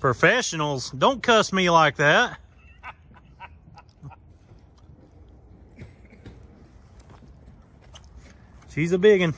Professionals, don't cuss me like that. She's a big one.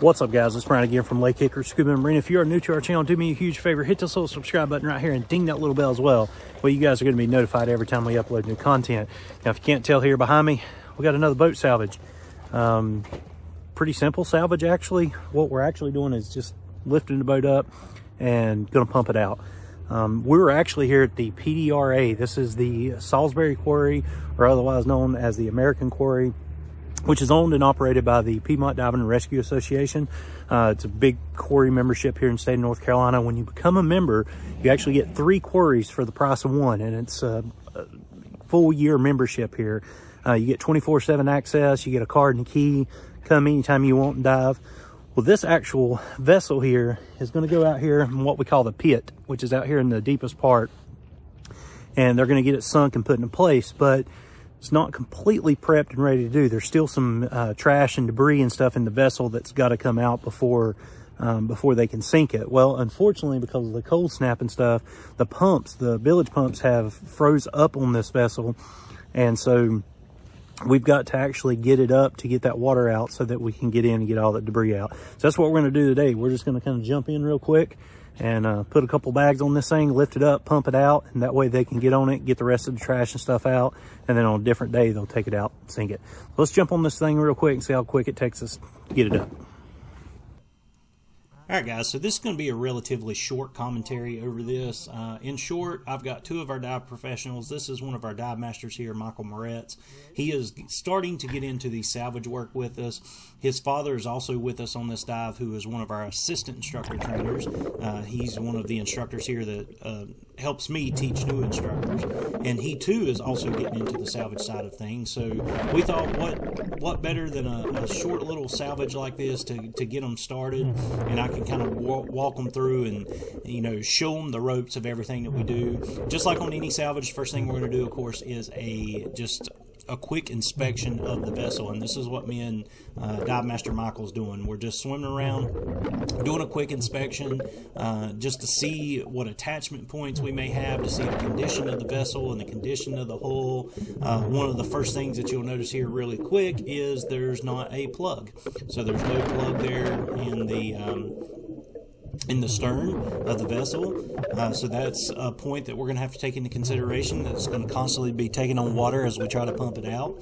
What's up, guys? It's Brian again from Lake Hickory Scuba Marina. If you are new to our channel, do me a huge favor, hit this little subscribe button right here and ding that little bell as well. Well, you guys are going to be notified every time we upload new content. Now, if you can't tell here behind me, we got another boat salvage. Pretty simple salvage, actually. What we're actually doing is just lifting the boat up and going to pump it out. We were actually here at the PDRA. This is the Salisbury Quarry, or otherwise known as the American Quarry, which is owned and operated by the Piedmont Diving and Rescue Association. It's a big quarry membership here in the state of North Carolina. When you become a member, you actually get 3 quarries for the price of one, and it's a full year membership here. You get 24/7 access, you get a card and a key, come anytime you want and dive. Well, this actual vessel here is gonna go out here in what we call the pit, which is out here in the deepest part, and they're gonna get it sunk and put in place, but it's not completely prepped and ready to do. There's still some trash and debris and stuff in the vessel that's got to come out before they can sink it. Well, unfortunately, because of the cold snap and stuff, the pumps, the bilge pumps, have froze up on this vessel, and so we've got to actually get it up to get that water out so that we can get in and get all that debris out. So that's what we're going to do today. We're just going to kind of jump in real quick and put a couple bags on this thing, lift it up, pump it out, and that way they can get on it, get the rest of the trash and stuff out, and then on a different day they'll take it out, sink it. Let's jump on this thing real quick and see how quick it takes us to get it up. All right, guys, so this is going to be a relatively short commentary over this. In short, I've got 2 of our dive professionals. This is one of our dive masters here, Michael Moretz. He is starting to get into the salvage work with us. His father is also with us on this dive, who is one of our assistant instructor trainers. He's one of the instructors here that helps me teach new instructors, and he too is also getting into the salvage side of things. So we thought, what better than a short little salvage like this to get them started, and I can kind of walk them through and, you know, show them the ropes of everything that we do. Just like on any salvage, first thing we're going to do, of course, is a quick inspection of the vessel, and this is what me and Dive Master Michael's doing. We're just swimming around, doing a quick inspection just to see what attachment points we may have, to see the condition of the vessel and the condition of the hull. One of the first things that you'll notice here really quick is there's not a plug. So there's no plug there in the stern of the vessel, so that's a point that we're going to have to take into consideration, that's going to constantly be taking on water as we try to pump it out.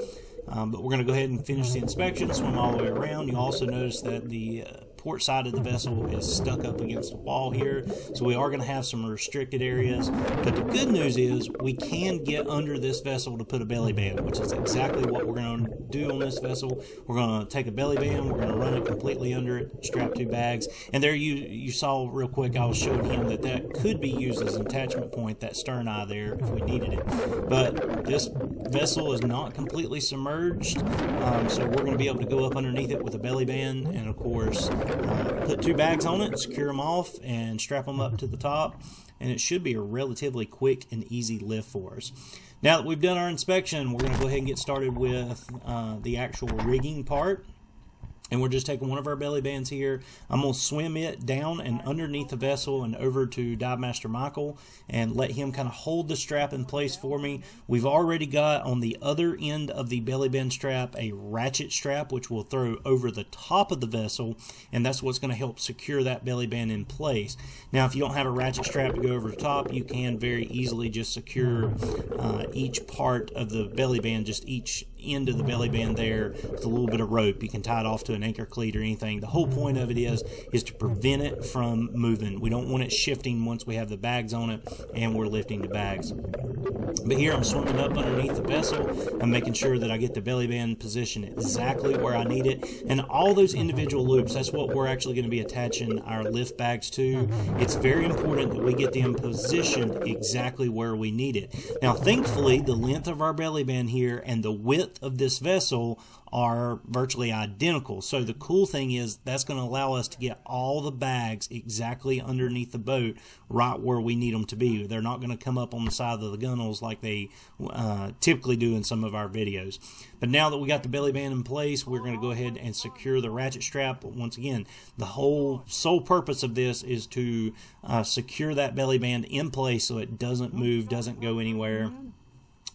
But we're going to go ahead and finish the inspection, swim all the way around. You'll also notice that the port side of the vessel is stuck up against the wall here, so we are going to have some restricted areas, but the good news is we can get under this vessel to put a belly band, which is exactly what we're going to do on this vessel. We're going to take a belly band, we're going to run it completely under it, strap 2 bags, and there you saw real quick, I was showing him that could be used as an attachment point, that stern eye there, if we needed it. But this vessel is not completely submerged, so we're going to be able to go up underneath it with a belly band, and of course put 2 bags on it, secure them off, and strap them up to the top, and it should be a relatively quick and easy lift for us. Now that we've done our inspection, we're going to go ahead and get started with the actual rigging part. And we're just taking one of our belly bands here. I'm going to swim it down and underneath the vessel and over to Dive Master Michael and let him kind of hold the strap in place for me. We've already got on the other end of the belly band strap a ratchet strap, which we'll throw over the top of the vessel, and that's what's going to help secure that belly band in place. Now, if you don't have a ratchet strap to go over the top, you can very easily just secure each part of the belly band, just each end of the belly band there with a little bit of rope. You can tie it off to an anchor cleat or anything. The whole point of it is to prevent it from moving. We don't want it shifting once we have the bags on it and we're lifting the bags. But here I'm swimming up underneath the vessel. I'm making sure that I get the belly band position exactly where I need it. And all those individual loops, that's what we're actually going to be attaching our lift bags to. It's very important that we get them positioned exactly where we need it. Now, thankfully, the length of our belly band here and the width of this vessel are virtually identical. So the cool thing is that's going to allow us to get all the bags exactly underneath the boat, right where we need them to be. They're not going to come up on the side of the gunnels like they typically do in some of our videos. But now that we got the belly band in place, we're going to go ahead and secure the ratchet strap. Once again, the whole sole purpose of this is to secure that belly band in place so it doesn't move, doesn't go anywhere.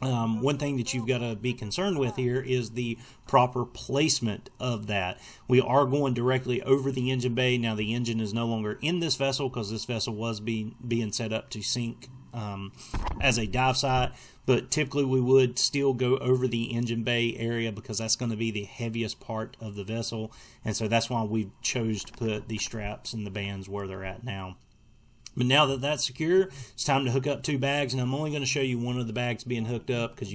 One thing that you've got to be concerned with here is the proper placement of that. We are going directly over the engine bay. Now the engine is no longer in this vessel because this vessel was being set up to sink as a dive site, but typically we would still go over the engine bay area because that's going to be the heaviest part of the vessel, and so that's why we chose to put the straps and the bands where they're at now. But now that that's secure, it's time to hook up two bags, and I'm only going to show you one of the bags being hooked up because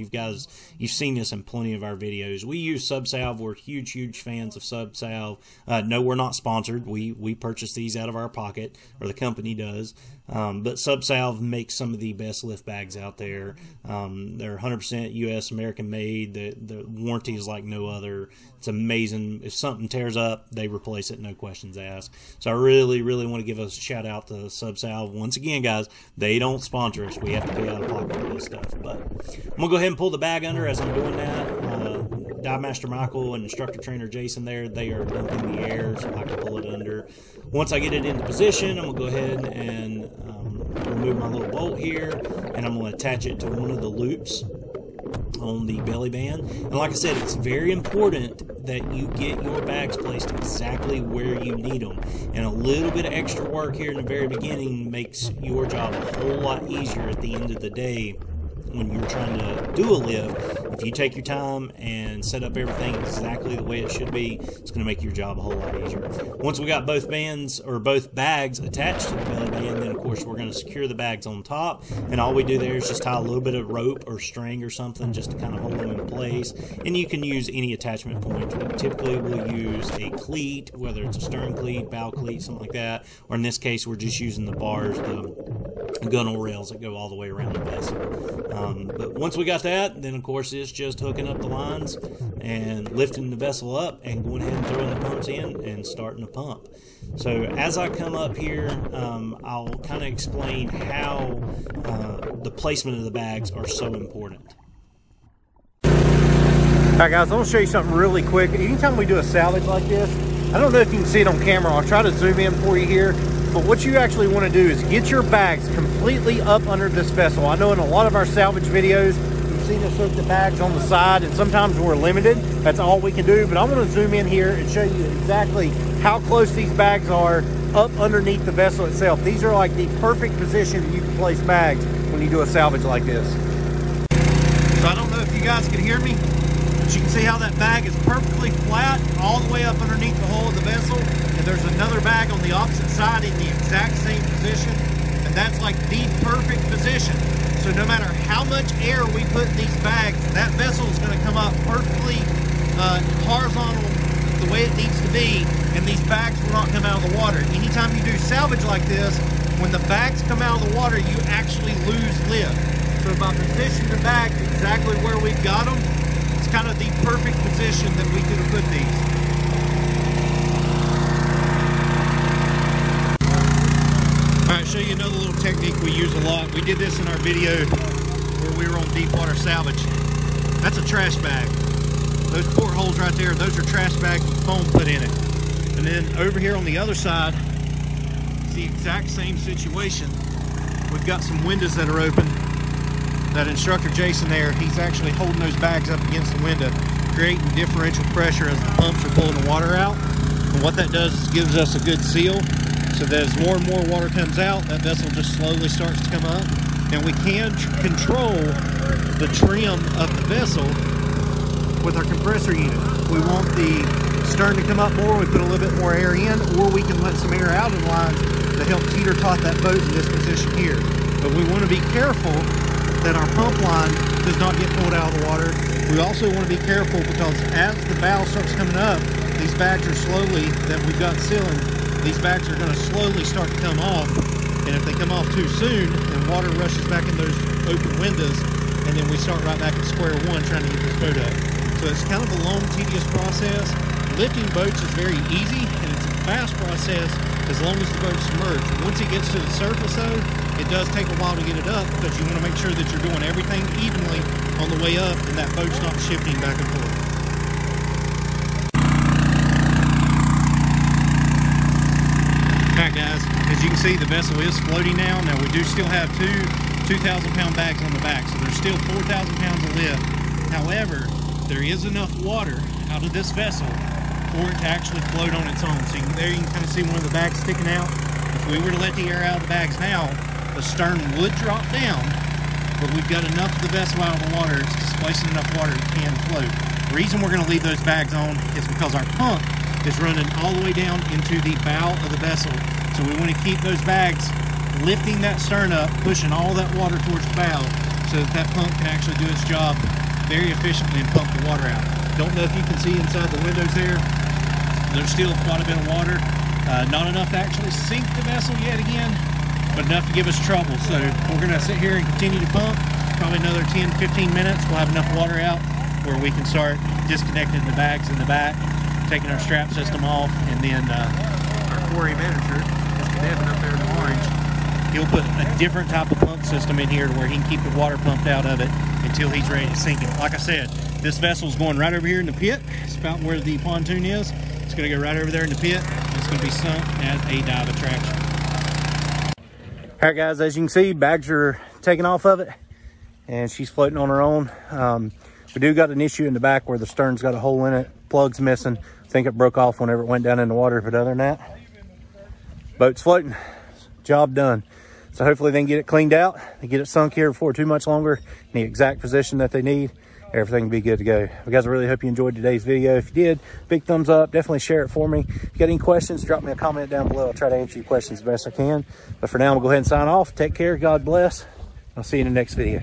you've seen this in plenty of our videos. We use Sub Salve. We're huge fans of Sub Salve. No, we're not sponsored. We purchase these out of our pocket, or the company does. But Sub Salve makes some of the best lift bags out there. They're 100% U.S. American made. The warranty is like no other. It's amazing. If something tears up, they replace it, no questions asked. So I really want to give a shout out to Sub Salve. Once again, guys, they don't sponsor us. We have to pay out of pocket for this stuff. But I'm gonna go ahead and pull the bag under. As I'm doing that, Dive Master Michael and Instructor Trainer Jason there, they are dumping the air so I can pull it under. Once I get it into position, I'm gonna go ahead and remove my little bolt here, and I'm gonna attach it to one of the loops on the belly band. And like I said, it's very important that you get your bags placed exactly where you need them, and a little bit of extra work here in the very beginning makes your job a whole lot easier at the end of the day when you're trying to do a lift. If you take your time and set up everything exactly the way it should be, it's going to make your job a whole lot easier. Once we got both bands, or both bags, attached to the belly band, then of course we're going to secure the bags on top, and all we do there is just tie a little bit of rope or string or something just to kind of hold them in place. And you can use any attachment point. Typically we'll use a cleat, whether it's a stern cleat, bow cleat, something like that, or in this case we're just using the bars, the gunnel rails that go all the way around the vessel. But once we got that, then of course it's just hooking up the lines and lifting the vessel up and going ahead and throwing the pumps in and starting the pump. So as I come up here, I'll kind of explain how the placement of the bags are so important. All right, guys, I want to show you something really quick. Anytime we do a salvage like this, I don't know if you can see it on camera. I'll try to zoom in for you here. But what you actually want to do is get your bags completely up under this vessel. I know in a lot of our salvage videos, you've seen us hook the bags on the side, and sometimes we're limited. That's all we can do. But I want to zoom in here and show you exactly how close these bags are up underneath the vessel itself. These are like the perfect position that you can place bags when you do a salvage like this. So I don't know if you guys can hear me, but you can see how that bag is perfectly flat all the way up underneath the hull of the vessel. There's another bag on the opposite side in the exact same position, and that's like the perfect position. So no matter how much air we put in these bags, that vessel is going to come up perfectly horizontal, the way it needs to be, and these bags will not come out of the water. Anytime you do salvage like this, when the bags come out of the water, you actually lose lift. So by positioning the bags exactly where we've got them, it's kind of the perfect position that we could have put these. Show you another little technique we use a lot. We did this in our video where we were on deep water salvage. That's a trash bag. Those portholes right there, those are trash bags with foam put in it. And then over here on the other side, it's the exact same situation. We've got some windows that are open. That instructor Jason there, he's actually holding those bags up against the window, creating differential pressure as the pumps are pulling the water out. And what that does is gives us a good seal. So that as more and more water comes out, that vessel just slowly starts to come up. And we can control the trim of the vessel with our compressor unit. We want the stern to come up more, we put a little bit more air in, or we can let some air out in lines to help teeter-tot that boat in this position here. But we want to be careful that our pump line does not get pulled out of the water. We also want to be careful because as the bow starts coming up, these bags are slowly, that we've got sealing, these bags are going to slowly start to come off. And if they come off too soon, then water rushes back in those open windows, and then we start right back at square one trying to get this boat up. So it's kind of a long, tedious process. Lifting boats is very easy, and it's a fast process as long as the boat's submerged. Once it gets to the surface, though, it does take a while to get it up, because you want to make sure that you're doing everything evenly on the way up and that boat's not shifting back and forth. All right, guys, as you can see, the vessel is floating now. Now, we do still have two 2,000-pound bags on the back, so there's still 4,000 pounds of lift. However, there is enough water out of this vessel for it to actually float on its own. So there you can kind of see one of the bags sticking out. If we were to let the air out of the bags now, the stern would drop down, but we've got enough of the vessel out of the water, it's displacing enough water it can float. The reason we're going to leave those bags on is because our pump is running all the way down into the bow of the vessel. So we want to keep those bags lifting that stern up, pushing all that water towards the bow so that that pump can actually do its job very efficiently and pump the water out. Don't know if you can see inside the windows there, there's still quite a bit of water. Not enough to actually sink the vessel yet again, but enough to give us trouble. So we're gonna sit here and continue to pump. Probably another 10, 15 minutes, we'll have enough water out where we can start disconnecting the bags in the back, taking our strap system off, and then our quarry manager, Mr. Devin up there in the orange, he'll put a different type of pump system in here to where he can keep the water pumped out of it until he's ready to sink it. Like I said, this vessel's going right over here in the pit. It's about where the pontoon is. It's gonna go right over there in the pit. It's gonna be sunk as a dive attraction. All right, guys, as you can see, bags are taken off of it and she's floating on her own. We do got an issue in the back where the stern's got a hole in it, plug's missing. I think it broke off whenever it went down in the water, but other than that, boat's floating. Job done. So hopefully they can get it cleaned out and get it sunk here before too much longer in the exact position that they need. Everything will be good to go. Well, guys, I really hope you enjoyed today's video. If you did, big thumbs up, definitely share it for me. If you got any questions, drop me a comment down below. I'll try to answer your questions the best I can. But for now, I'm gonna go ahead and sign off. Take care, God bless. I'll see you in the next video.